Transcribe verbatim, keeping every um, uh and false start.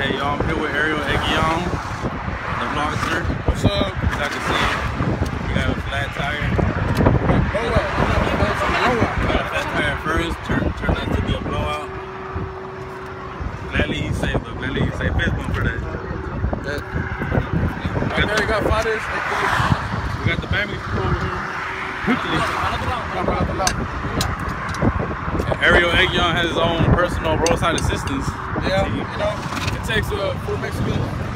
Hey y'all, I'm here with Ariel Aguillon, the vlogster. What's up? As I can see, we got a flat tire. Blowout. Blowout. We got a flat tire first, turned turn out to be a blowout. Gladly you saved up. Gladly you saved fist bump for that. That. Right there, you got fathers. We got the family over here. Quickly. Ariel Aguillon has his own personal roadside assistance. Yeah, team. You know. Takes uh, four Mexicans.